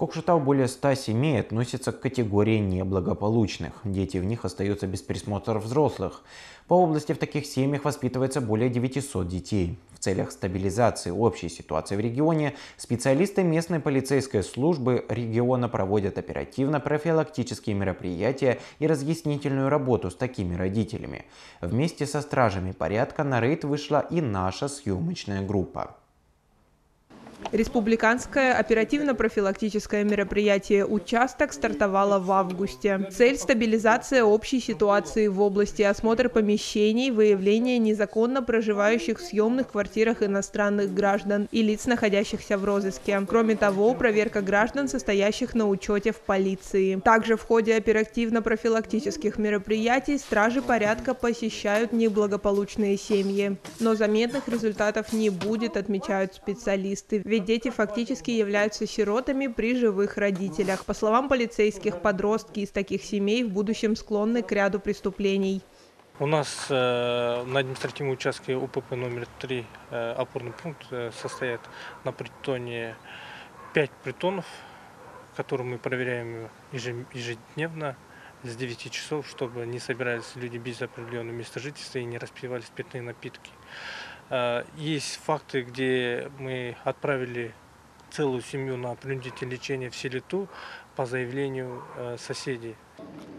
Кокшетау более 100 семей относятся к категории неблагополучных. Дети в них остаются без присмотра взрослых. По области в таких семьях воспитывается более 900 детей. В целях стабилизации общей ситуации в регионе специалисты местной полицейской службы региона проводят оперативно-профилактические мероприятия и разъяснительную работу с такими родителями. Вместе со стражами порядка на рейд вышла и наша съемочная группа. Республиканское оперативно-профилактическое мероприятие «Участок» стартовало в августе. Цель – стабилизация общей ситуации в области, осмотр помещений, выявление незаконно проживающих в съемных квартирах иностранных граждан и лиц, находящихся в розыске. Кроме того, проверка граждан, состоящих на учете в полиции. Также в ходе оперативно-профилактических мероприятий стражи порядка посещают неблагополучные семьи. Но заметных результатов не будет, отмечают специалисты. Ведь дети фактически являются сиротами при живых родителях. По словам полицейских, подростки из таких семей в будущем склонны к ряду преступлений. У нас на административном участке УПП номер 3 опорный пункт состоит на притоне 5 притонов, которые мы проверяем ежедневно с 9 часов, чтобы не собирались люди без определенного места жительства и не распивались питные напитки. Есть факты, где мы отправили целую семью на принудительное лечение в Селиту по заявлению соседей.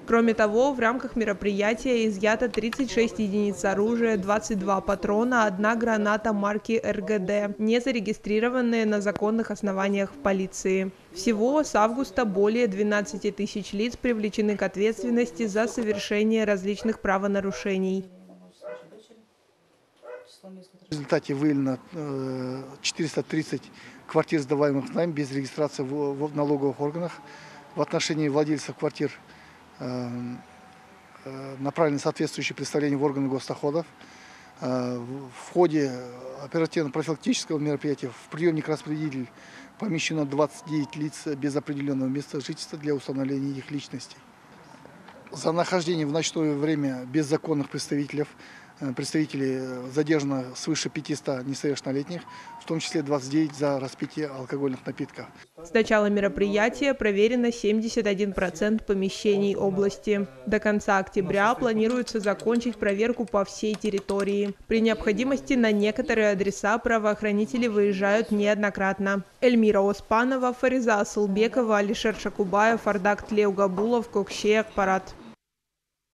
Кроме того, в рамках мероприятия изъято 36 единиц оружия, 22 патрона, 1 граната марки РГД, не зарегистрированные на законных основаниях в полиции. Всего с августа более 12 тысяч лиц привлечены к ответственности за совершение различных правонарушений. В результате выявлено 430 квартир, сдаваемых нами без регистрации в налоговых органах. В отношении владельцев квартир направлены соответствующие представления в органы госдоходов. В ходе оперативно-профилактического мероприятия в приемник распределитель помещено 29 лиц без определенного места жительства для установления их личностей. За нахождение в ночное время без законных представителей задержано свыше 500 несовершеннолетних, в том числе 29 за распитие алкогольных напитков. С начала мероприятия проверено 71% помещений области. До конца октября планируется закончить проверку по всей территории. При необходимости на некоторые адреса правоохранители выезжают неоднократно. Эльмира Оспанова, Фариза Сулбекова, Алишер Шакубаев, Фардак Тлеугабулов, Кокшеев Акпарат.